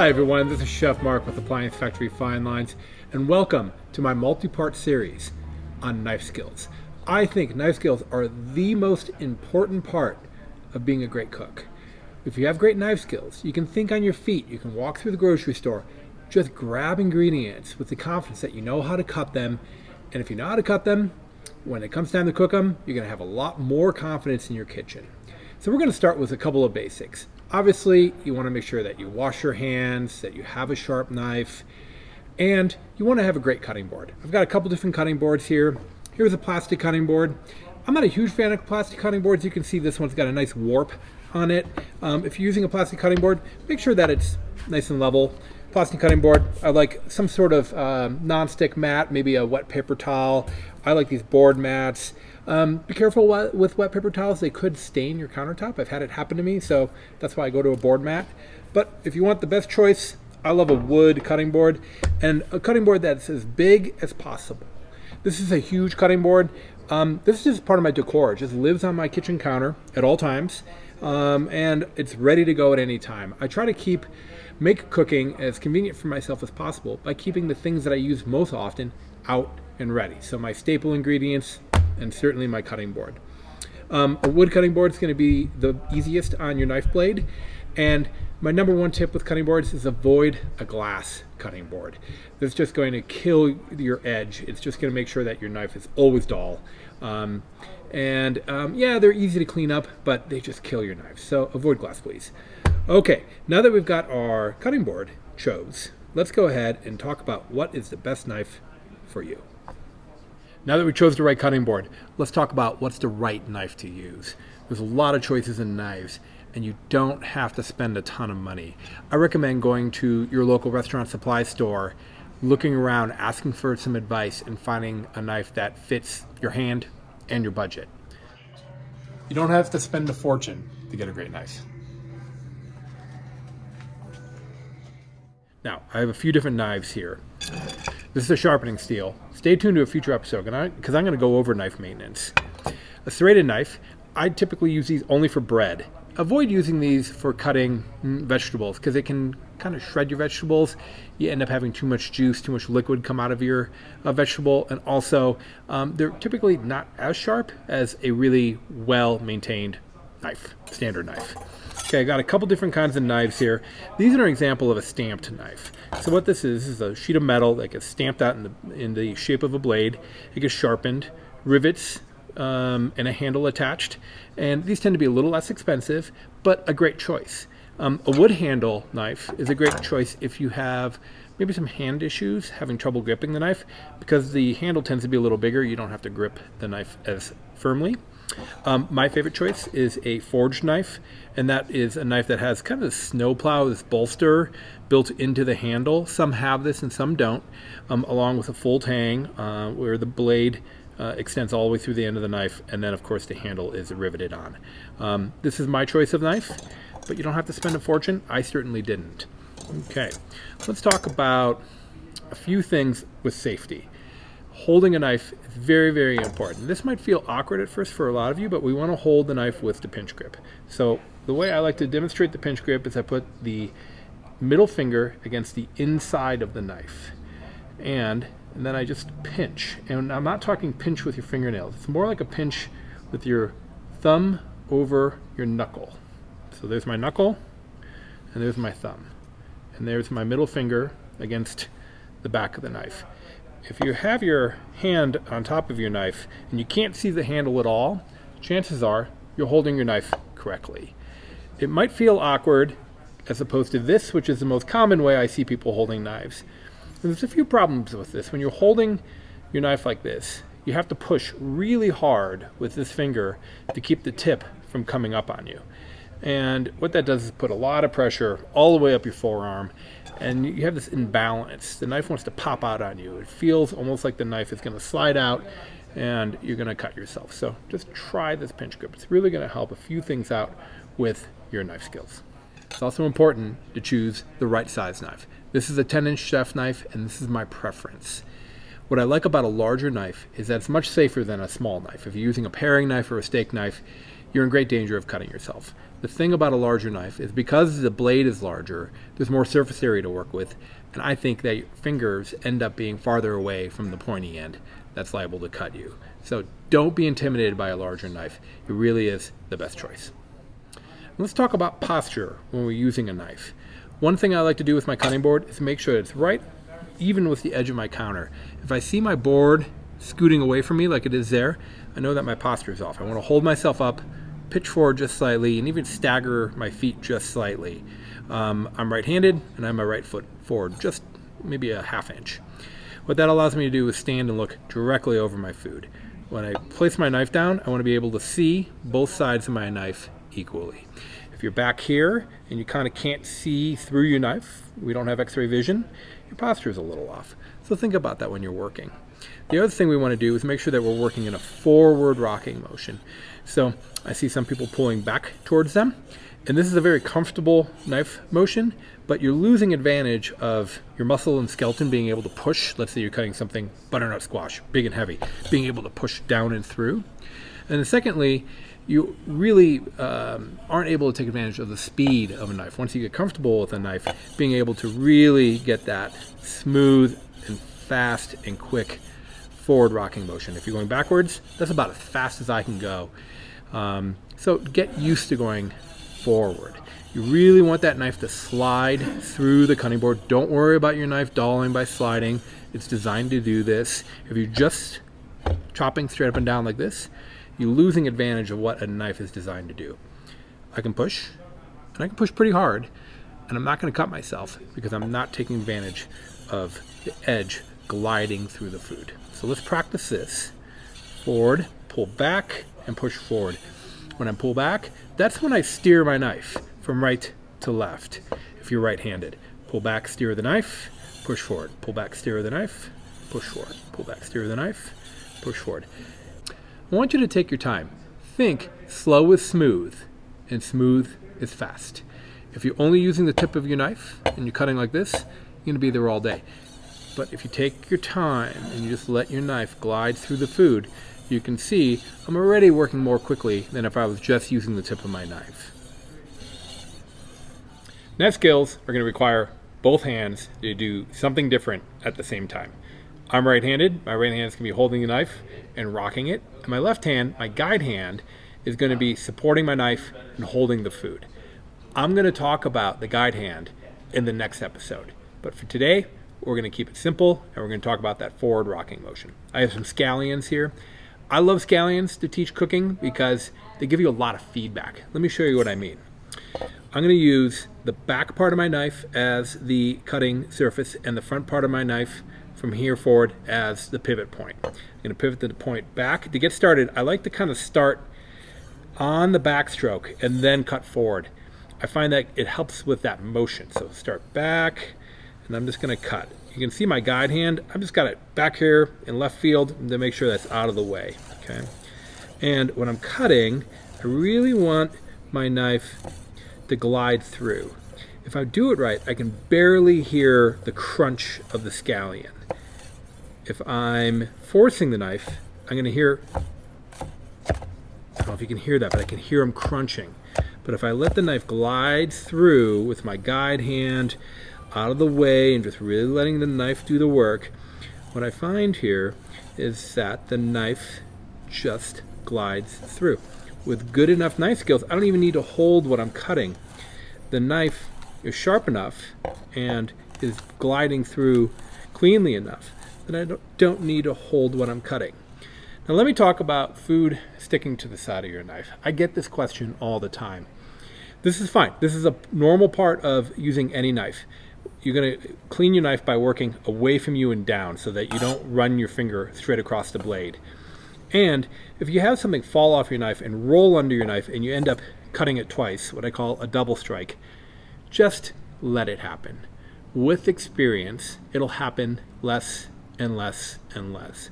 Hi everyone, this is Chef Mark with Appliance Factory Fine Lines, and welcome to my multi-part series on knife skills. I think knife skills are the most important part of being a great cook. If you have great knife skills, you can think on your feet, you can walk through the grocery store, just grab ingredients with the confidence that you know how to cut them, and if you know how to cut them, when it comes time to cook them, you're going to have a lot more confidence in your kitchen. So we're going to start with a couple of basics. Obviously, you want to make sure that you wash your hands, that you have a sharp knife, and you want to have a great cutting board. I've got a couple different cutting boards here. Here's a plastic cutting board. I'm not a huge fan of plastic cutting boards. You can see this one's got a nice warp on it. If you're using a plastic cutting board, make sure that it's nice and level. Plastic cutting board, I like some sort of non-stick mat, maybe a wet paper towel. I like these board mats. Be careful with wet paper towels. They could stain your countertop. I've had it happen to me, so that's why I go to a board mat. But if you want the best choice, I love a wood cutting board, and a cutting board that's as big as possible. This is a huge cutting board. This is part of my decor. It just lives on my kitchen counter at all times, and it's ready to go at any time. I try to make cooking as convenient for myself as possible by keeping the things that I use most often out and ready. So my staple ingredients and certainly my cutting board. A wood cutting board is going to be the easiest on your knife blade, and my number one tip with cutting boards is avoid a glass cutting board. That's just going to kill your edge. It's just going to make sure that your knife is always dull. Yeah, they're easy to clean up, but they just kill your knife. So avoid glass, please. Okay, now that we've got our cutting board chose, let's go ahead and talk about what is the best knife for you. Now that we chose the right cutting board, let's talk about what's the right knife to use. There's a lot of choices in knives, and you don't have to spend a ton of money. I recommend going to your local restaurant supply store, looking around, asking for some advice, and finding a knife that fits your hand and your budget. You don't have to spend a fortune to get a great knife. Now, I have a few different knives here. This is a sharpening steel. Stay tuned to a future episode because I'm going to go over knife maintenance. A serrated knife, I typically use these only for bread. Avoid using these for cutting vegetables because it can kind of shred your vegetables. You end up having too much juice, too much liquid come out of your vegetable, and also they're typically not as sharp as a really well-maintained knife, standard knife. Okay, I got a couple different kinds of knives here. These are an example of a stamped knife. So what this is a sheet of metal that gets stamped out in the shape of a blade. It gets sharpened, rivets, and a handle attached, and these tend to be a little less expensive, but a great choice. A wood handle knife is a great choice if you have maybe some hand issues, having trouble gripping the knife, because the handle tends to be a little bigger. You don't have to grip the knife as firmly. My favorite choice is a forged knife, and that is a knife that has kind of a snowplow, this bolster built into the handle. Some have this and some don't, along with a full tang where the blade extends all the way through the end of the knife, and then of course the handle is riveted on. This is my choice of knife, but you don't have to spend a fortune. I certainly didn't. Okay, let's talk about a few things with safety. Holding a knife is very, very important. This might feel awkward at first for a lot of you, but we want to hold the knife with the pinch grip. So the way I like to demonstrate the pinch grip is I put the middle finger against the inside of the knife, and then I just pinch. And I'm not talking pinch with your fingernails. It's more like a pinch with your thumb over your knuckle. So there's my knuckle, and there's my thumb, and there's my middle finger against the back of the knife. If you have your hand on top of your knife and you can't see the handle at all, chances are you're holding your knife correctly. It might feel awkward as opposed to this, which is the most common way I see people holding knives. And there's a few problems with this. When you're holding your knife like this, you have to push really hard with this finger to keep the tip from coming up on you. And what that does is put a lot of pressure all the way up your forearm, and you have this imbalance. The knife wants to pop out on you. It feels almost like the knife is going to slide out and you're going to cut yourself. So just try this pinch grip. It's really going to help a few things out with your knife skills. It's also important to choose the right size knife. This is a 10-inch chef knife, and this is my preference. What I like about a larger knife is that it's much safer than a small knife. If you're using a paring knife or a steak knife, you're in great danger of cutting yourself. The thing about a larger knife is because the blade is larger, there's more surface area to work with, and I think that your fingers end up being farther away from the pointy end that's liable to cut you. So don't be intimidated by a larger knife. It really is the best choice. Let's talk about posture when we're using a knife. One thing I like to do with my cutting board is make sure it's right even with the edge of my counter. If I see my board scooting away from me like it is there, I know that my posture is off. I want to hold myself up, pitch forward just slightly, and even stagger my feet just slightly. I'm right-handed, and I have my right foot forward, just maybe a half inch. What that allows me to do is stand and look directly over my food. When I place my knife down, I want to be able to see both sides of my knife equally. If you're back here and you kind of can't see through your knife, we don't have x-ray vision, your posture is a little off. So think about that when you're working. The other thing we want to do is make sure that we're working in a forward rocking motion. So I see some people pulling back towards them, and this is a very comfortable knife motion, but you're losing advantage of your muscle and skeleton being able to push. Let's say you're cutting something, butternut squash, big and heavy, being able to push down and through. And then secondly, you really aren't able to take advantage of the speed of a knife. Once you get comfortable with a knife, being able to really get that smooth and fast and quick forward rocking motion. If you're going backwards, that's about as fast as I can go. So get used to going forward. You really want that knife to slide through the cutting board. Don't worry about your knife dulling by sliding. It's designed to do this. If you're just chopping straight up and down like this, you're losing advantage of what a knife is designed to do. I can push, and I can push pretty hard, and I'm not going to cut myself because I'm not taking advantage of the edge gliding through the food. So let's practice this. Forward, pull back, and push forward. When I pull back, that's when I steer my knife from right to left. If you're right-handed, pull back, steer the knife, push forward, pull back, steer the knife, push forward, pull back, steer the knife, push forward. I want you to take your time. Think slow is smooth and smooth is fast. If you're only using the tip of your knife and you're cutting like this, you're going to be there all day. But if you take your time and you just let your knife glide through the food, you can see I'm already working more quickly than if I was just using the tip of my knife. Knife skills are going to require both hands to do something different at the same time. I'm right-handed, my right hand is going to be holding the knife and rocking it, and my left hand, my guide hand, is going to be supporting my knife and holding the food. I'm going to talk about the guide hand in the next episode, but for today, we're going to keep it simple, and we're going to talk about that forward rocking motion. I have some scallions here. I love scallions to teach cooking because they give you a lot of feedback. Let me show you what I mean. I'm going to use the back part of my knife as the cutting surface and the front part of my knife from here forward as the pivot point. I'm going to pivot the point back. To get started, I like to kind of start on the backstroke and then cut forward. I find that it helps with that motion. So start back, and I'm just going to cut. You can see my guide hand. I've just got it back here in left field to make sure that's out of the way. Okay. And when I'm cutting, I really want my knife to glide through. If I do it right, I can barely hear the crunch of the scallion. If I'm forcing the knife, I'm going to hear, I don't know if you can hear that, but I can hear them crunching. But if I let the knife glide through with my guide hand out of the way and just really letting the knife do the work, what I find here is that the knife just glides through. With good enough knife skills, I don't even need to hold what I'm cutting. The knife is sharp enough and is gliding through cleanly enough that I don't need to hold what I'm cutting. Now let me talk about food sticking to the side of your knife. I get this question all the time. This is fine. This is a normal part of using any knife. You're going to clean your knife by working away from you and down so that you don't run your finger straight across the blade. And if you have something fall off your knife and roll under your knife and you end up cutting it twice, what I call a double strike, just let it happen. With experience, it'll happen less and less and less.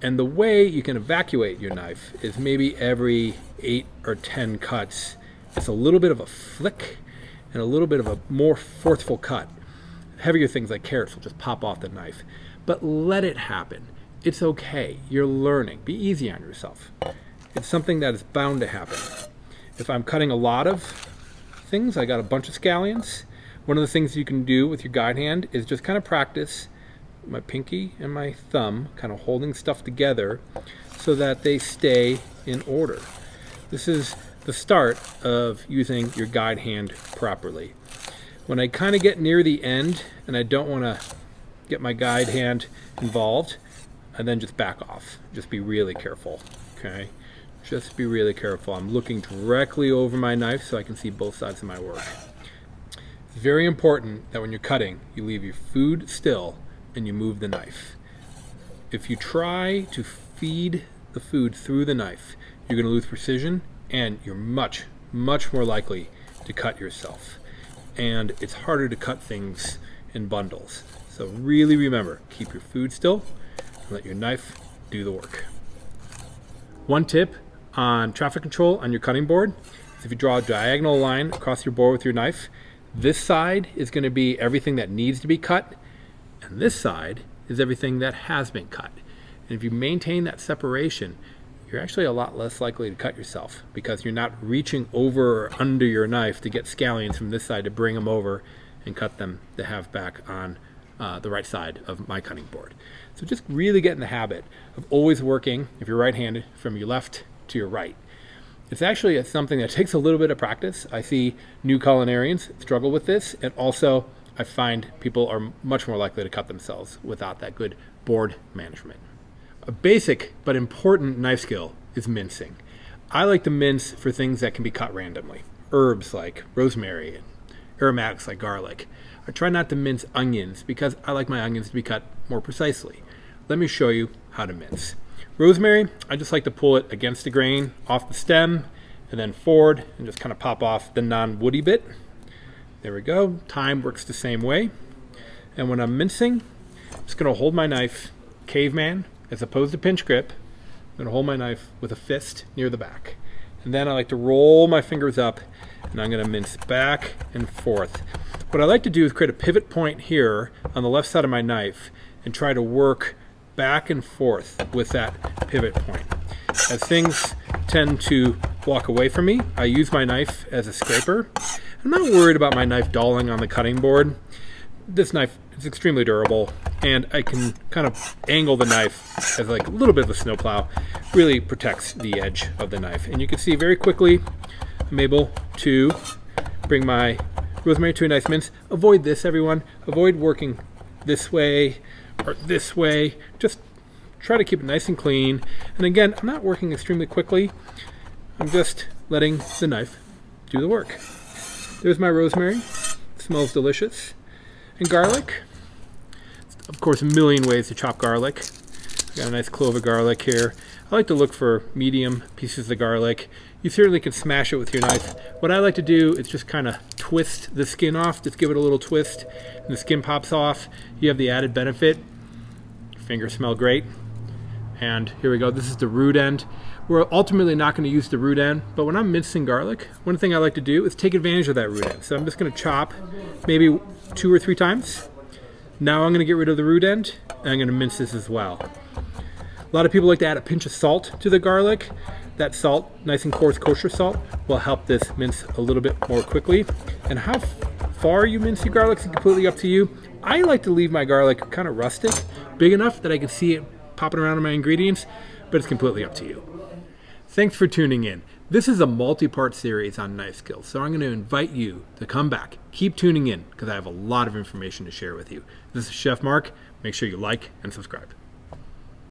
And the way you can evacuate your knife is maybe every 8 or 10 cuts. It's a little bit of a flick and a little bit of a more forceful cut. Heavier things like carrots will just pop off the knife. But let it happen. It's okay. You're learning. Be easy on yourself. It's something that is bound to happen. If I'm cutting a lot of things, I got a bunch of scallions, one of the things you can do with your guide hand is just kind of practice my pinky and my thumb kind of holding stuff together so that they stay in order. This is the start of using your guide hand properly. When I kind of get near the end and I don't want to get my guide hand involved, and then just back off. Just be really careful, okay? Just be really careful. I'm looking directly over my knife so I can see both sides of my work. It's very important that when you're cutting, you leave your food still and you move the knife. If you try to feed the food through the knife, you're going to lose precision and you're much, much more likely to cut yourself. And it's harder to cut things in bundles. So really remember, keep your food still and let your knife do the work. One tip on traffic control on your cutting board is if you draw a diagonal line across your board with your knife, this side is going to be everything that needs to be cut, and this side is everything that has been cut. And if you maintain that separation, you're actually a lot less likely to cut yourself because you're not reaching over or under your knife to get scallions from this side to bring them over and cut them to have back on the right side of my cutting board. So just really get in the habit of always working, if you're right-handed, from your left to your right. It's actually something that takes a little bit of practice. I see new culinarians struggle with this, and also I find people are much more likely to cut themselves without that good board management. A basic but important knife skill is mincing. I like to mince for things that can be cut randomly. Herbs like rosemary and aromatics like garlic. I try not to mince onions because I like my onions to be cut more precisely. Let me show you how to mince. Rosemary, I just like to pull it against the grain, off the stem, and then forward, and just kind of pop off the non-woody bit. There we go. Thyme works the same way. And when I'm mincing, I'm just going to hold my knife caveman as opposed to pinch grip. I'm going to hold my knife with a fist near the back. And then I like to roll my fingers up, and I'm going to mince back and forth. What I like to do is create a pivot point here on the left side of my knife and try to work back and forth with that pivot point. As things tend to walk away from me, I use my knife as a scraper. I'm not worried about my knife dulling on the cutting board. This knife is extremely durable, and I can kind of angle the knife as like a little bit of a snowplow. Really protects the edge of the knife. And you can see very quickly I'm able to bring my rosemary to a nice mince. Avoid this, everyone. Avoid working this way or this way. Just try to keep it nice and clean. And again, I'm not working extremely quickly. I'm just letting the knife do the work. There's my rosemary. It smells delicious. And garlic. Of course, a million ways to chop garlic. I've got a nice clove of garlic here. I like to look for medium pieces of garlic. You certainly can smash it with your knife. What I like to do is just kind of twist the skin off, just give it a little twist, and the skin pops off. You have the added benefit. Your fingers smell great. And here we go, this is the root end. We're ultimately not going to use the root end, but when I'm mincing garlic, one thing I like to do is take advantage of that root end. So I'm just going to chop maybe 2 or 3 times. Now I'm going to get rid of the root end, and I'm going to mince this as well. A lot of people like to add a pinch of salt to the garlic. That salt, nice and coarse kosher salt, will help this mince a little bit more quickly. And how far you mince your garlic is completely up to you. I like to leave my garlic kind of rustic, big enough that I can see it popping around in my ingredients, but it's completely up to you. Thanks for tuning in. This is a multi-part series on knife skills, so I'm going to invite you to come back. Keep tuning in because I have a lot of information to share with you. This is Chef Mark. Make sure you like and subscribe.